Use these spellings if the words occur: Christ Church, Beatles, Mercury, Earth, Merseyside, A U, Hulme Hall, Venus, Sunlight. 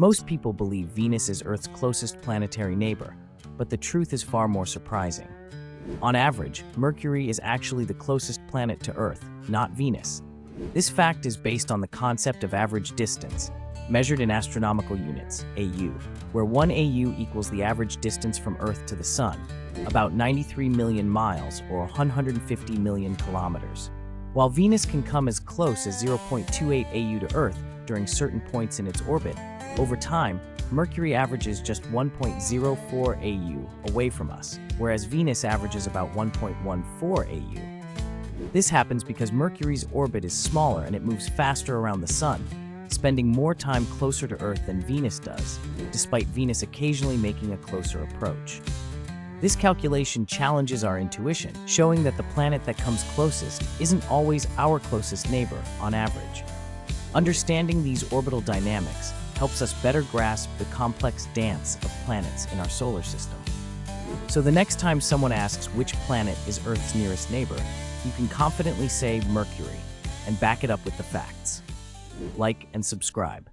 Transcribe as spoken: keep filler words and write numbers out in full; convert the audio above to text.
Most people believe Venus is Earth's closest planetary neighbor, but the truth is far more surprising. On average, Mercury is actually the closest planet to Earth, not Venus. This fact is based on the concept of average distance, measured in astronomical units, A U, where one A U equals the average distance from Earth to the Sun, about ninety-three million miles or one hundred fifty million kilometers. While Venus can come as close as zero point two eight A U to Earth during certain points in its orbit, over time, Mercury averages just one point zero four A U away from us, whereas Venus averages about one point one four A U. This happens because Mercury's orbit is smaller and it moves faster around the Sun, spending more time closer to Earth than Venus does, despite Venus occasionally making a closer approach. This calculation challenges our intuition, showing that the planet that comes closest isn't always our closest neighbor on average. Understanding these orbital dynamics helps us better grasp the complex dance of planets in our solar system. So the next time someone asks which planet is Earth's nearest neighbor, you can confidently say Mercury and back it up with the facts. Like and subscribe.